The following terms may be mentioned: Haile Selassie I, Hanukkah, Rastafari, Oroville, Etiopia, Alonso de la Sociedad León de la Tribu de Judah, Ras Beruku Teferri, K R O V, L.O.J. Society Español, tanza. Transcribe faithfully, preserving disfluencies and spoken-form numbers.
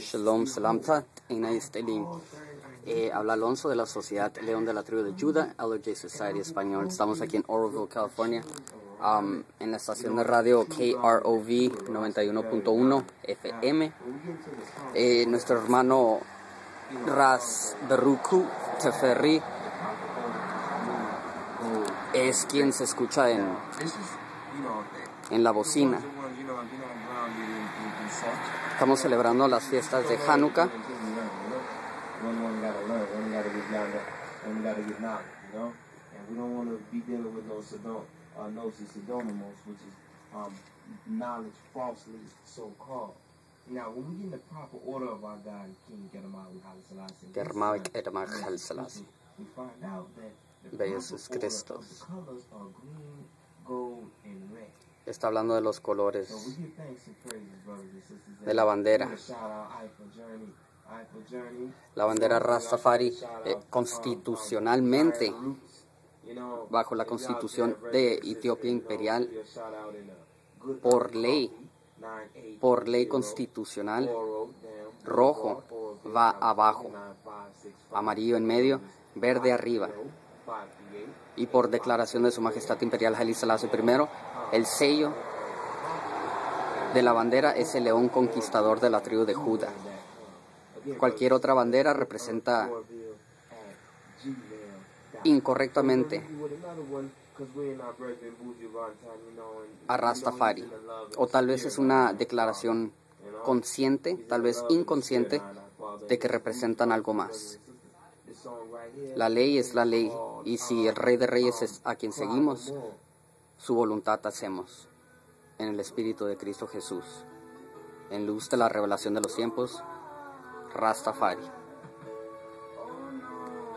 Shalom, Salamta, Einay Estelim. Eh, habla Alonso de la Sociedad León de la Tribu de Judah, L O J Society Español. Estamos aquí en Oroville, California, um, en la estación de radio K R O V noventa y uno punto uno F M. Eh, nuestro hermano Ras Beruku Teferri es quien se escucha en, en la bocina. Estamos celebrando las fiestas de Hanukkah. De Jesús Cristo. Está hablando de los colores de la bandera. La bandera Rastafari eh, constitucionalmente, bajo la constitución de Etiopia imperial, por ley, por ley constitucional, rojo va abajo, amarillo en medio, verde arriba. Y por declaración de Su Majestad Imperial Haile Selassie I, el sello de la bandera es el león conquistador de la tribu de Judá. Cualquier otra bandera representa incorrectamente a Rastafari, o tal vez es una declaración consciente, tal vez inconsciente, de que representan algo más. La ley es la ley, y si el Rey de Reyes es a quien seguimos, su voluntad hacemos, en el Espíritu de Cristo Jesús, en luz de la revelación de los tiempos, Rastafari.